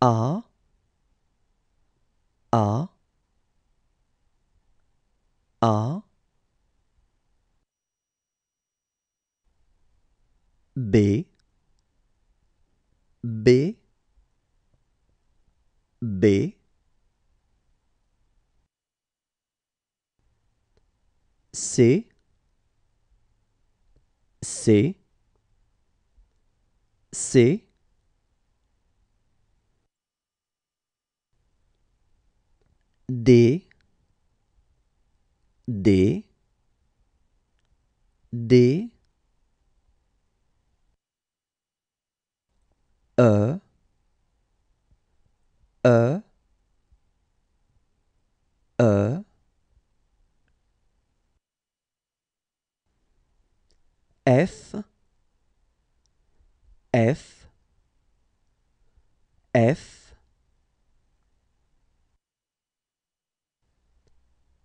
A B C D E F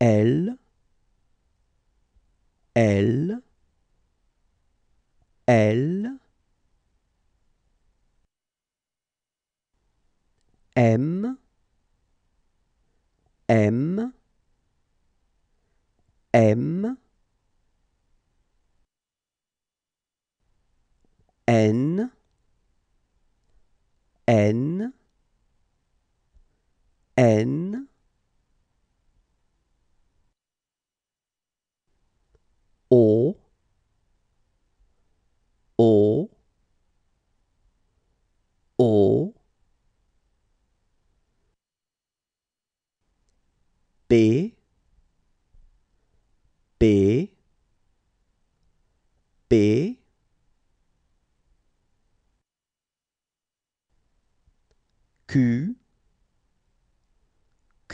L M N O P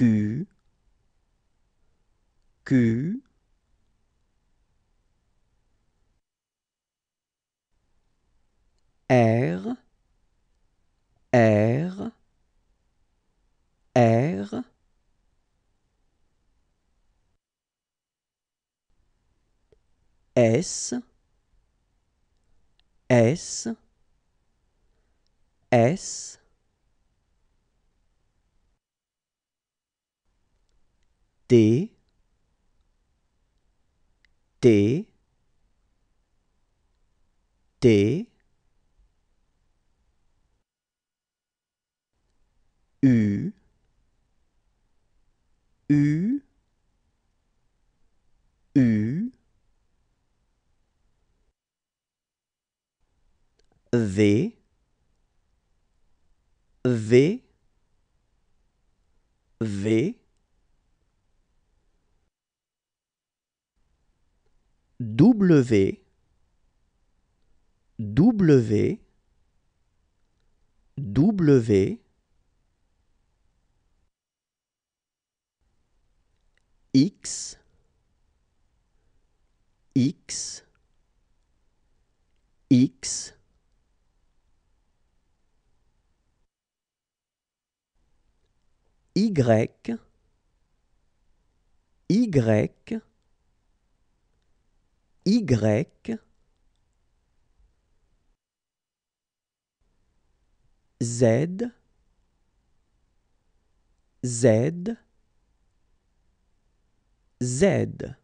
Q R S T U V W X Y Z